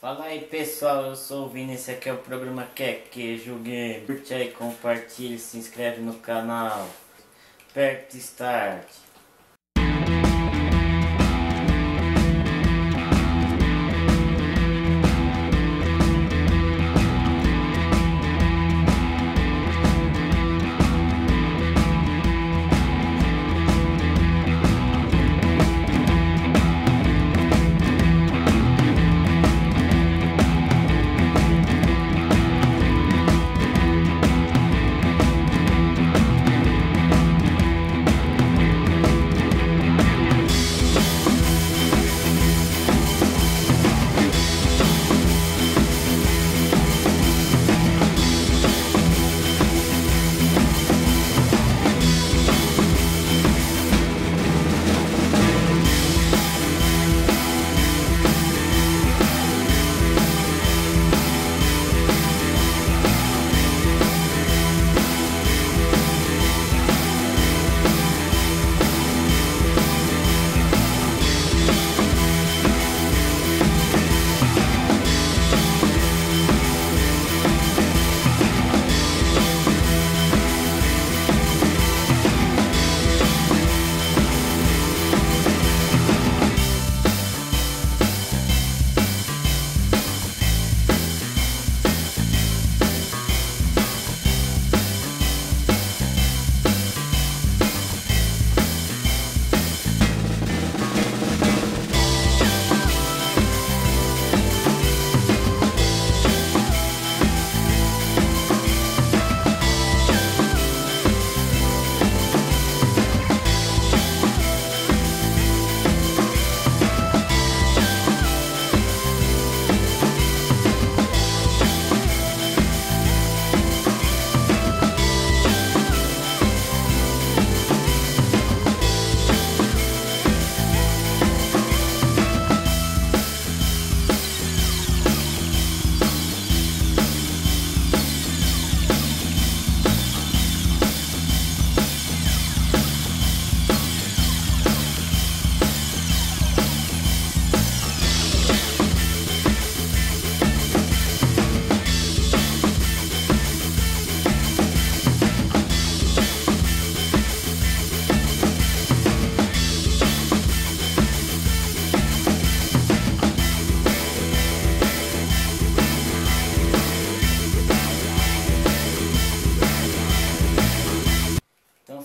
Fala aí pessoal, eu sou o Vini, esse aqui é o programa Que Queijo Games. Curte aí, compartilha, se inscreve no canal. Aperta Start.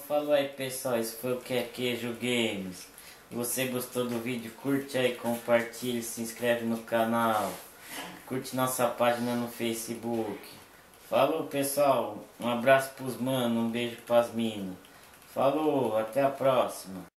Fala aí pessoal, esse foi o Que Queijo Games. Se você gostou do vídeo, curte aí, compartilha, se inscreve no canal. Curte nossa página no Facebook. Falou pessoal, um abraço pros manos, um beijo pras minas. Falou, até a próxima.